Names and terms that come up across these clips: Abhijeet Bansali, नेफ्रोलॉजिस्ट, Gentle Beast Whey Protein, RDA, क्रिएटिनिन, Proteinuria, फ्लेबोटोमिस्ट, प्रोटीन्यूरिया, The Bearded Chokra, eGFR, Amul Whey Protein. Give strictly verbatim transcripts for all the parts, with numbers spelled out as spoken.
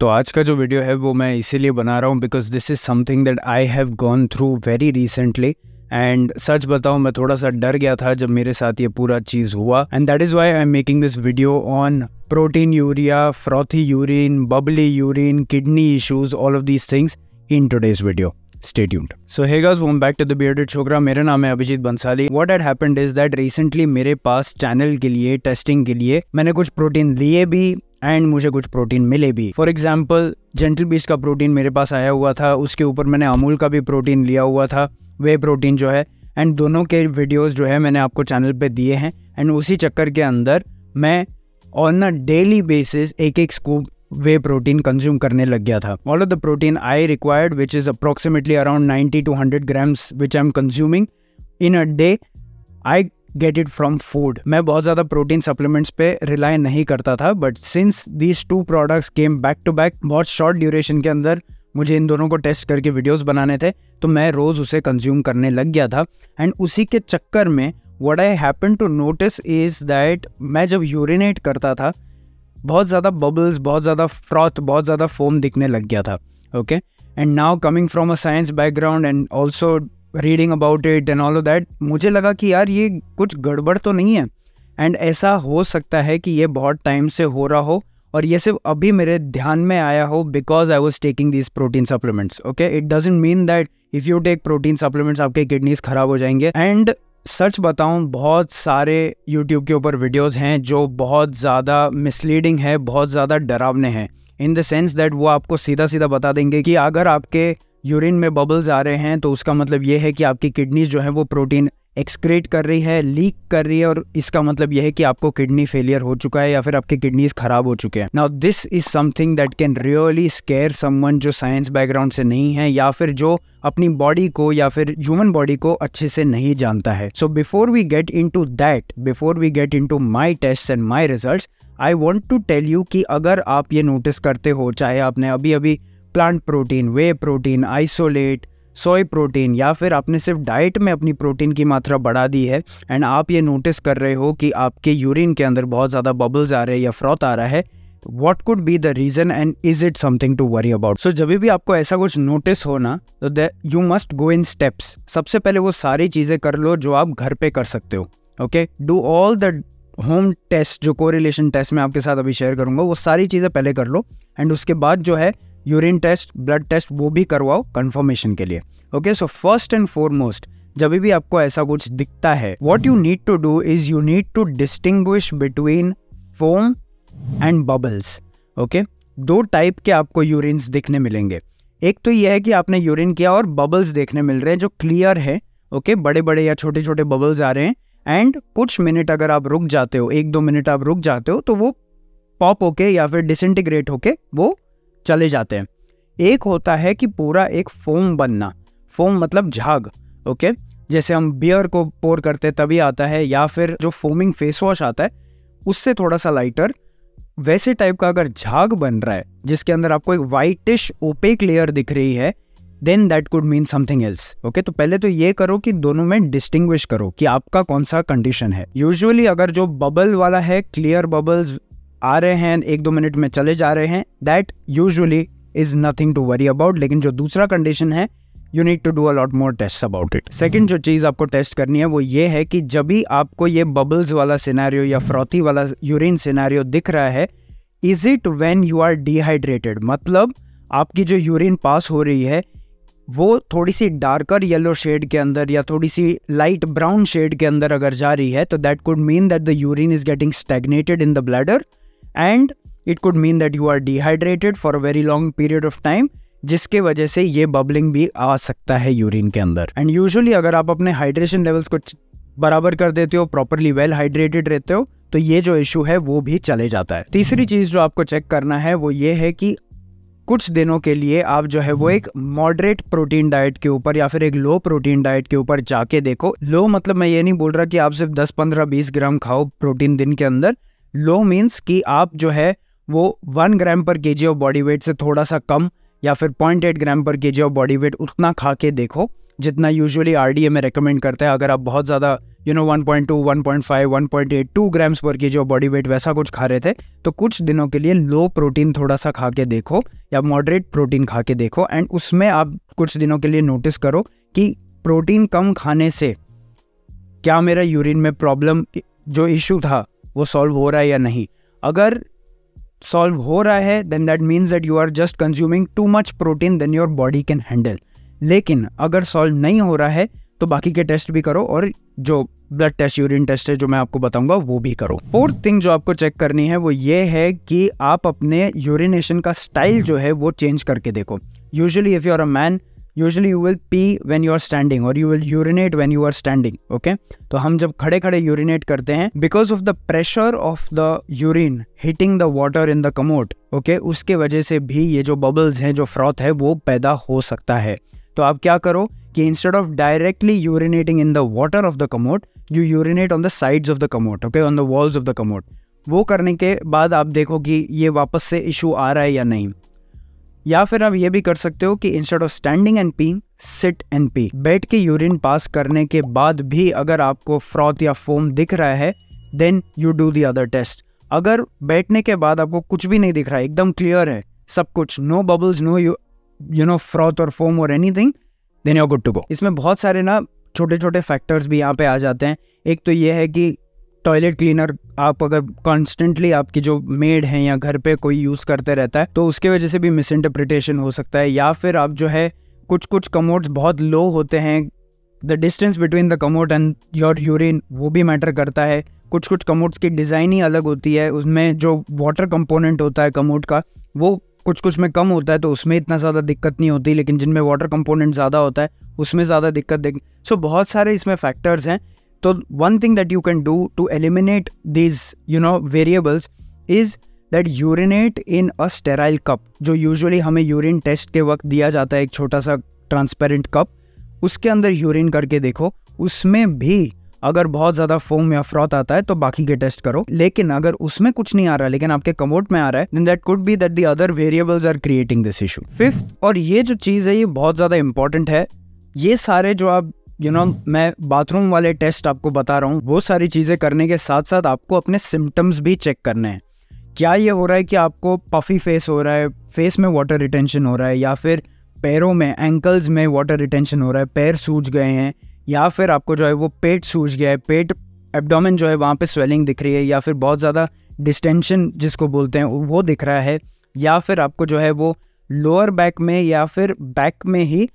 तो आज का जो वीडियो है वो मैं इसीलिए बना रहा हूँ because this is something that I have gone through very recently and सच बताऊँ मैं थोड़ा सा डर गया था जब मेरे साथ ये पूरा चीज़ हुआ and that is why I am making this video on प्रोटीन्यूरिया, frothy urine, bubbly urine, kidney issues, all of these things in today's video. Stay tuned. So hey guys, welcome back to The Bearded Chokra. मेरा नाम है Abhijit Bhansali. What had happened is that recently मेरे पास channel के लिए testing के लिए मैंने कुछ प्रोटीन लिए भी एंड मुझे कुछ प्रोटीन मिले भी. फॉर एग्जाम्पल जेंटल बीस्ट का प्रोटीन मेरे पास आया हुआ था, उसके ऊपर मैंने अमूल का भी प्रोटीन लिया हुआ था, वे प्रोटीन जो है, एंड दोनों के वीडियोज़ जो है मैंने आपको चैनल पर दिए हैं. एंड उसी चक्कर के अंदर मैं ऑन अ डेली बेसिस एक एक स्कूप वे प्रोटीन कंज्यूम करने लग गया था. All of the protein I required which is approximately around ninety to one hundred grams which I am consuming in a day, I get it from food. मैं बहुत ज़्यादा protein supplements पे rely नहीं करता था, but since these two products came back to back, बहुत short duration के अंदर मुझे इन दोनों को टेस्ट करके वीडियोस बनाने थे, तो मैं रोज़ उसे कंज्यूम करने लग गया था. एंड उसी के चक्कर में what I happen to notice is that मैं जब यूरिनेट करता था बहुत ज़्यादा बबल्स, बहुत ज़्यादा फ्रॉथ, बहुत ज़्यादा फोम दिखने लग गया था. Okay, and now coming from a science background and also reading about it and all of that, मुझे लगा कि यार ये कुछ गड़बड़ तो नहीं है एंड ऐसा हो सकता है कि ये बहुत टाइम से हो रहा हो और ये सिर्फ अभी मेरे ध्यान में आया हो because I was taking these protein supplements. Okay, it doesn't mean that if you take protein supplements आपके किडनीज ख़राब हो जाएंगे. एंड सच बताऊं बहुत सारे YouTube के ऊपर वीडियोस हैं जो बहुत ज़्यादा मिसलीडिंग है, बहुत ज़्यादा डरावने हैं, इन द सेंस दैट वो आपको सीधा सीधा बता देंगे कि अगर आपके यूरिन में बबल्स आ रहे हैं तो उसका मतलब ये है कि आपकी किडनीज जो है वो प्रोटीन एक्सक्रीट कर रही है, लीक कर रही है, और इसका मतलब यह है कि आपको किडनी फेलियर हो चुका है या फिर आपकी किडनीज खराब हो चुके हैं. Now this is something that can really scare someone जो साइंस बैकग्राउंड से नहीं है या फिर जो अपनी बॉडी को या फिर ह्यूमन बॉडी को अच्छे से नहीं जानता है. So before we get into that, before we get into my test and my results, I want to tell you कि अगर आप ये नोटिस करते हो, चाहे आपने अभी अभी plant protein, whey protein, isolate, soy protein, या फिर आपने सिर्फ डाइट में अपनी प्रोटीन की मात्रा बढ़ा दी है एंड आप ये नोटिस कर रहे हो कि आपके यूरिन के अंदर बहुत ज़्यादा बबल्स आ रहे हैं या फ्रॉथ आ रहा है, what could be the reason and is it something to worry about. So जब भी आपको ऐसा कुछ नोटिस हो ना तो that you must go in steps. सबसे पहले वो सारी चीज़ें कर लो जो आप घर पे कर सकते हो. Okay, do all the home test जो कोरिलेशन टेस्ट मैं आपके साथ अभी शेयर करूँगा, वो सारी चीज़ें पहले कर लो एंड उसके बाद जो है यूरिन टेस्ट, ब्लड टेस्ट, वो भी करवाओ कंफर्मेशन के लिए. Okay, so first and foremost जब भी आपको ऐसा कुछ दिखता है, what you need to do is you need to distinguish between foam and bubbles. Okay, दो टाइप के आपको यूरिन्स देखने मिलेंगे. एक तो ये है कि आपने यूरिन किया और बबल्स देखने मिल रहे हैं जो क्लियर है. ओके, बड़े बड़े या छोटे छोटे बबल्स आ रहे हैं एंड कुछ मिनट अगर आप रुक जाते हो, एक दो मिनट आप रुक जाते हो तो वो पॉप होके या फिर डिसइंटीग्रेट होके वो चले जाते हैं. एक होता है कि पूरा एक फोम बनना, फोम मतलब झाग. ओके, जैसे हम बियर को पोर करते तभी आता है या फिर जो फोमिंग फेस वॉश आता है उससे थोड़ा सा लाइटर, वैसे टाइप का अगर झाग बन रहा है जिसके अंदर आपको एक वाइटिश ओपेक लेयर दिख रही है, then that could mean something else. Okay, तो पहले तो ये करो कि दोनों में डिस्टिंग्विश करो कि आपका कौन सा कंडीशन है. यूजुअली अगर जो बबल वाला है, क्लियर बबल्स आ रहे हैं, एक दो मिनट में चले जा रहे हैं, that usually is nothing to worry about. लेकिन जो दूसरा कंडीशन है, you need to do a lot more test about it. Second जो चीज़ आपको टेस्ट करनी है वो ये है कि जब भी आपको ये बबल्स वाला सिनेरियो या फ्रॉथी वाला यूरिन सिनेरियो दिख रहा है, is it when you are dehydrated, मतलब आपकी जो यूरिन पास हो रही है वो थोड़ी सी डार्कर येलो शेड के अंदर या थोड़ी सी लाइट ब्राउन शेड के अंदर अगर जा रही है तो that could mean that the urine is getting stagnated in the bladder and it could mean that you are dehydrated for a very long period of time, जिसके वजह से ये bubbling भी आ सकता है यूरिन के अंदर. And usually अगर आप अपने hydration levels को बराबर कर देते हो, properly well hydrated रहते हो, तो ये जो issue है वो भी चले जाता है. तीसरी चीज़ जो आपको check करना है वो ये है कि कुछ दिनों के लिए आप जो है वो एक मॉडरेट प्रोटीन डाइट के ऊपर या फिर एक लो प्रोटीन डाइट के ऊपर जाके देखो. लो मतलब मैं ये नहीं बोल रहा कि आप सिर्फ दस पंद्रह बीस ग्राम खाओ प्रोटीन दिन के अंदर. लो मीन्स कि आप जो है वो वन ग्राम पर केजी ऑफ बॉडी वेट से थोड़ा सा कम या फिर पॉइंट एट ग्राम पर केजी ऑफ बॉडी वेट उतना खा के देखो जितना यूजुअली आरडीए में रेकमेंड करते हैं। अगर आप बहुत ज़्यादा you know one point two, one point five, one point eight, two grams पर के जो बॉडी वेट वैसा कुछ खा रहे थे, तो कुछ दिनों के लिए लो प्रोटीन थोड़ा सा खा के देखो या मॉडरेट प्रोटीन खा के देखो, एंड उसमें आप कुछ दिनों के लिए नोटिस करो कि प्रोटीन कम खाने से क्या मेरा यूरिन में प्रॉब्लम जो इशू था वो सॉल्व हो रहा है या नहीं। अगर सॉल्व हो रहा है then that means that you are just consuming too much protein than your body can handle. लेकिन अगर सॉल्व नहीं हो रहा है तो बाकी के टेस्ट भी करो और जो ब्लड टेस्ट यूरिन टेस्ट है जो मैं आपको बताऊंगा वो भी करो। फोर्थ थिंग जो आपको चेक करनी है वो ये है कि आप अपने यूरिनेशन का स्टाइल जो है वो चेंज करके देखो। Usually if you are a man, usually you will pee when you are standing और you will urinate when you are standing. Okay, तो हम जब खड़े खड़े यूरिनेट करते हैं because of the pressure of the urine hitting the water in the commode, okay, उसके वजह से भी ये जो बबल्स हैं जो फ्रॉथ है वो पैदा हो सकता है। तो आप क्या करो कि instead of directly urinating in the water of the commode, you urinate on the sides of the commode, okay, on the walls of the commode. वो करने के बाद आप देखो कि ये वापस से इशू आ रहा है या नहीं। या फिर आप ये भी कर सकते हो कि instead of standing and peeing, sit and pee. बैठ के यूरिन पास करने के बाद भी अगर आपको फ्रॉथ या फोम दिख रहा है then you do the other test. अगर बैठने के बाद आपको कुछ भी नहीं दिख रहा है, एकदम क्लियर है सब कुछ, no bubbles, no you you know froth और फोम और anything, then you are good to go. इसमें बहुत सारे ना छोटे छोटे फैक्टर्स भी यहाँ पे आ जाते हैं। एक तो ये है कि टॉयलेट क्लीनर आप अगर कॉन्स्टेंटली आपकी जो मेड हैं या घर पे कोई यूज़ करते रहता है तो उसके वजह से भी मिस इंटरप्रिटेशन हो सकता है। या फिर आप जो है कुछ कुछ कमोड्स बहुत लो होते हैं, the distance between the commode and your urine वो भी मैटर करता है। कुछ कुछ कमोड्स की डिज़ाइन ही अलग होती है, उसमें जो वाटर कंपोनेंट होता है कमोड का वो कुछ कुछ में कम होता है तो उसमें इतना ज़्यादा दिक्कत नहीं होती, लेकिन जिनमें वाटर कंपोनेंट ज़्यादा होता है उसमें ज़्यादा दिक्कत देख सो so, बहुत सारे इसमें फैक्टर्स हैं। तो one thing that you can do to eliminate these you know variables is that urinate in a sterile cup. जो यूजुअली हमें यूरिन टेस्ट के वक्त दिया जाता है एक छोटा सा ट्रांसपेरेंट कप, उसके अंदर यूरिन करके देखो। उसमें भी अगर बहुत ज़्यादा फोम या फ्रॉथ आता है तो बाकी के टेस्ट करो। लेकिन अगर उसमें कुछ नहीं आ रहा लेकिन आपके कमोड में आ रहा है then that could be that the other variables are creating this issue. Fifth, और ये जो चीज़ है ये बहुत ज़्यादा इंपॉर्टेंट है, ये सारे जो आप यू you नो know, मैं बाथरूम वाले टेस्ट आपको बता रहा हूँ, वो सारी चीज़ें करने के साथ साथ आपको अपने सिम्टम्स भी चेक करने हैं। क्या ये हो रहा है कि आपको पफी फेस हो रहा है, फेस में वाटर रिटेंशन हो रहा है, या फिर पैरों में एंकल्स में वाटर रिटेंशन हो रहा है, पैर सूज गए हैं, या फिर आपको जो है वो पेट सूज गया है, पेट एब्डोमेन जो है वहाँ पे स्वेलिंग दिख रही है, या फिर बहुत ज़्यादा डिस्टेंशन जिसको बोलते हैं वो दिख रहा है, या फिर आपको जो है वो लोअर बैक में या फिर बैक में ही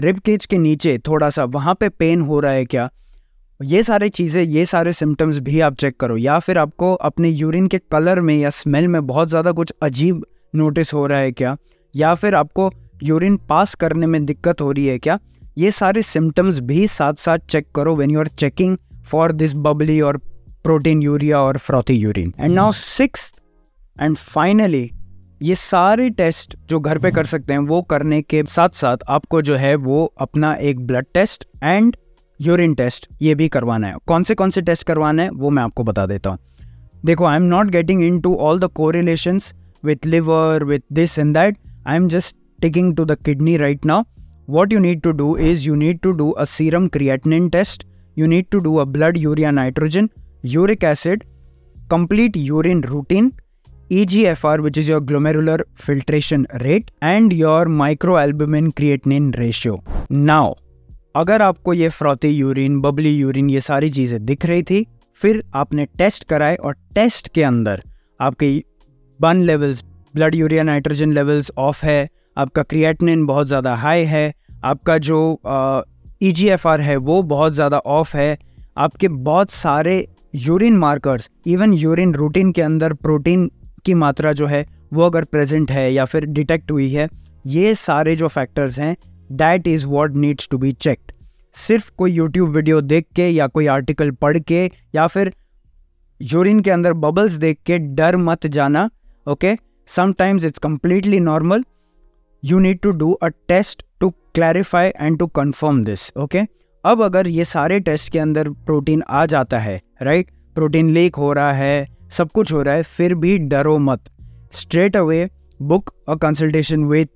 रिब केज के नीचे थोड़ा सा वहाँ पे पेन हो रहा है क्या। ये सारी चीज़ें, ये सारे सिम्टम्स भी आप चेक करो। या फिर आपको अपने यूरिन के कलर में या स्मेल में बहुत ज़्यादा कुछ अजीब नोटिस हो रहा है क्या, या फिर आपको यूरिन पास करने में दिक्कत हो रही है क्या। ये सारे सिम्टम्स भी साथ साथ चेक करो when you are checking for this bubbly और प्रोटीन यूरिया और frothy urine. And now sixth and finally, ये सारे टेस्ट जो घर पे कर सकते हैं वो करने के साथ साथ आपको जो है वो अपना एक blood test and urine test ये भी करवाना है। कौन से कौन से टेस्ट करवाना है वो मैं आपको बता देता हूँ। देखो, I am not getting into all the correlations with liver with this and that, I am just ticking to the kidney right now. What you need to do is you need to do a serum creatinine test, you need to do a blood urea nitrogen, uric acid, complete urine routine, E G F R which is your glomerular filtration rate and your microalbumin creatinine ratio. Now, अगर आपको ये frothy urine, bubbly urine ये सारी चीज़ें दिख रही थी, फिर आपने टेस्ट कराए और टेस्ट के अंदर आपके burn levels, blood urea nitrogen levels of है, आपका क्रिएटिनिन बहुत ज़्यादा हाई है, आपका जो ई जी एफ आर है वो बहुत ज़्यादा ऑफ है, आपके बहुत सारे urine markers even urine routine के अंदर प्रोटीन की मात्रा जो है वो अगर प्रेजेंट है या फिर डिटेक्ट हुई है, ये सारे जो फैक्टर्स हैं that is what needs to be checked. सिर्फ कोई यूट्यूब वीडियो देख के या कोई आर्टिकल पढ़ के या फिर यूरिन के अंदर बबल्स देख के डर मत जाना, okay. Sometimes it's completely normal, you need to do a test to clarify and to confirm this, okay. अब अगर ये सारे टेस्ट के अंदर प्रोटीन आ जाता है, राइट, प्रोटीन लीक हो रहा है, सब कुछ हो रहा है, फिर भी डरो मत। Straight away book a consultation with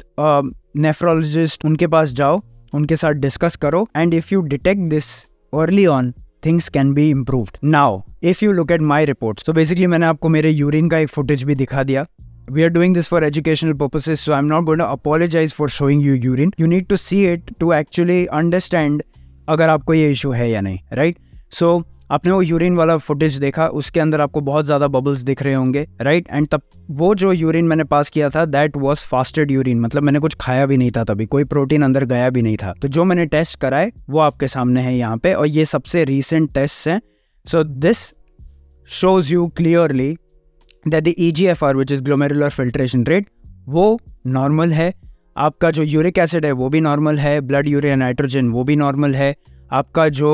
नेफ्रोलॉजिस्ट, उनके पास जाओ, उनके साथ डिस्कस करो, and if you detect this early on things can be improved. Now, if you look at my reports, so basically मैंने आपको मेरे urine का एक footage भी दिखा दिया. We are doing this for educational purposes, so I'm not going to apologize for showing you urine. You need to see it to actually understand अगर आपको ये issue है या नहीं, right? So आपने वो urine वाला footage देखा, उसके अंदर आपको बहुत ज़्यादा bubbles दिख रहे होंगे, right? And तब वो जो urine मैंने pass किया था, that was fasted urine. मतलब मैंने कुछ खाया भी नहीं था तभी, कोई protein अंदर गया भी नहीं था. तो जो मैंने test कराए, वो आपके सामने है यहाँ पे, और ये सबसे recent tests हैं. So this shows you clearly that the E G F R, which is glomerular filtration rate, वो normal है. आपका जो uric acid है, वो भी normal है. Blood urea nitrogen, वो भी normal है. आपका जो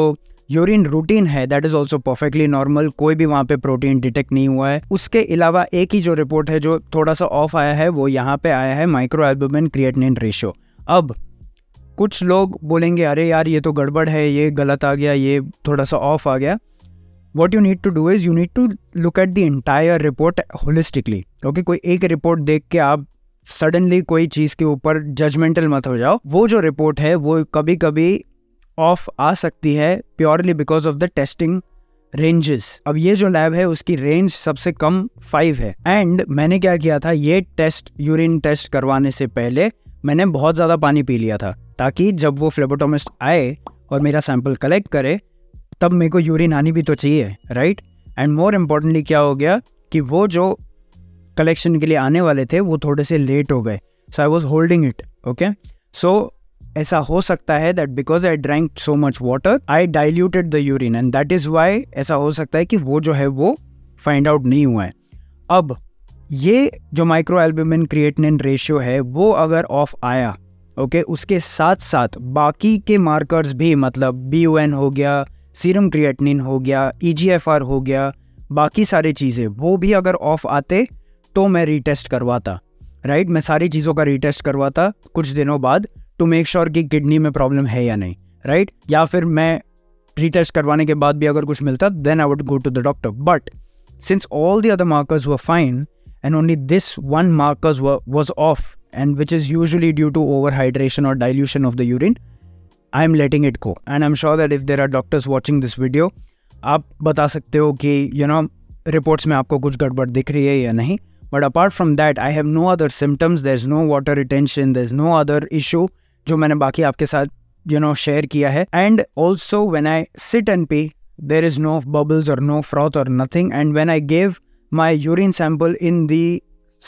यूरिन रूटीन है that is also perfectly normal, कोई भी वहाँ पे प्रोटीन डिटेक्ट नहीं हुआ है. उसके अलावा एक ही जो रिपोर्ट है जो थोड़ा सा ऑफ आया है, वो यहाँ पे आया है माइक्रो एल्ब्यूमिन क्रिएटिनिन रेशियो. अब कुछ लोग बोलेंगे अरे यार ये तो गड़बड़ है, ये गलत आ गया, ये थोड़ा सा ऑफ आ गया. What you need to do is you need to look at the entire report holistically. Okay, कोई एक रिपोर्ट देख के आप सडनली कोई चीज़ के ऊपर जजमेंटल मत हो जाओ. वो जो रिपोर्ट है वो कभी कभी ऑफ आ सकती है purely because of the testing ranges. अब ये जो लैब है उसकी रेंज सबसे कम फाइव है, एंड मैंने क्या किया था, ये टेस्ट यूरिन टेस्ट करवाने से पहले मैंने बहुत ज़्यादा पानी पी लिया था, ताकि जब वो फ्लेबोटोमिस्ट आए और मेरा सैंपल कलेक्ट करे तब मेरे को यूरिन आनी भी तो चाहिए, राइट? एंड मोर इम्पॉर्टेंटली क्या हो गया कि वो जो कलेक्शन के लिए आने वाले थे वो थोड़े से लेट हो गए. So I was holding it. Okay, so ऐसा हो सकता है that because I drank so much water I diluted the urine, and that is why ऐसा हो सकता है कि वो जो है वो फाइंड आउट नहीं हुआ है. अब ये जो माइक्रो एल्ब्यूमिन क्रिएटिनिन रेशियो है वो अगर ऑफ आया, ओके okay, उसके साथ साथ बाकी के मार्कर्स भी, मतलब बी ओ एन हो गया, सीरम क्रिएटिनिन हो गया, ई जी एफ आर हो गया, बाकी सारी चीज़ें वो भी अगर ऑफ आते तो मैं रीटेस्ट करवाता, राइट right? मैं सारी चीज़ों का रीटेस्ट करवाता कुछ दिनों बाद टू मेक श्योर कि किडनी में प्रॉब्लम है या नहीं, राइट right? या फिर मैं रीटेस्ट करवाने के बाद भी अगर कुछ मिलता then I would go to the doctor. But since all the other markers were fine and only this one markers was off, and which is usually due to over hydration और dilution of the urine, I am letting it go. And I am sure that if there are doctors watching this video, आप बता सकते हो कि you know reports में आपको कुछ गड़बड़ दिख रही है या नहीं. But apart from that I have no other symptoms, there is no water retention, there is no other issue जो मैंने बाकी आपके साथ यू नो शेयर किया है. And also when I sit and pee there is no bubbles और no froth और nothing, and when I give my urine sample in the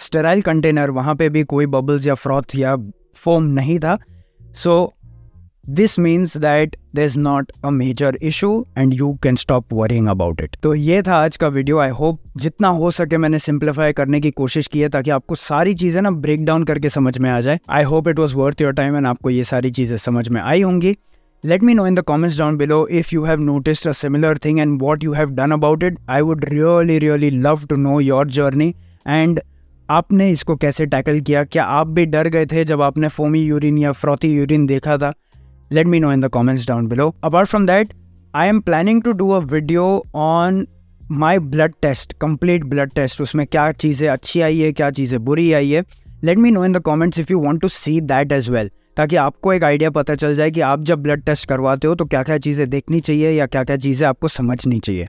sterile container वहाँ पे भी कोई बबल्स या फ्रॉथ या फोम नहीं था. So this means that there is not a major issue and you can stop worrying about it. तो ये था आज का वीडियो. आई होप जितना हो सके मैंने सिंप्लीफाई करने की कोशिश की है ताकि आपको सारी चीज़ें ना ब्रेक डाउन करके समझ में आ जाए. I hope it was worth your time एंड आपको ये सारी चीज़ें समझ में आई होंगी. Let me know in the comments down below if you have noticed a similar thing and what you have done about it. I would really really love to know your journey and आपने इसको कैसे tackle किया. क्या आप भी डर गए थे जब आपने फोमी यूरिन या फ्रॉथी यूरिन देखा था? Let me know in the comments down below. Apart from that, I am planning to do a video on my blood test, complete blood test. उसमें क्या चीज़ें अच्छी आई है, क्या चीज़ें बुरी आई है. Let me know in the comments if you want to see that as well. ताकि आपको एक आइडिया पता चल जाए कि आप जब ब्लड टेस्ट करवाते हो तो क्या क्या चीज़ें देखनी चाहिए या क्या क्या चीज़ें आपको समझनी चाहिए.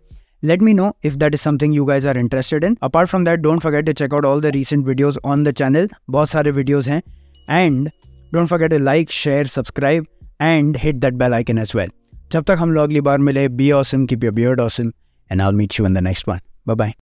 Let me know if that is something you guys are interested in. Apart from that, don't forget to check out all the recent videos on the channel. बहुत सारे videos हैं. And don't forget to like, share, subscribe. And hit that bell icon as well. Jab tak hum log agli baar mile, be awesome, keep your beard awesome, and I'll meet you in the next one. Bye bye.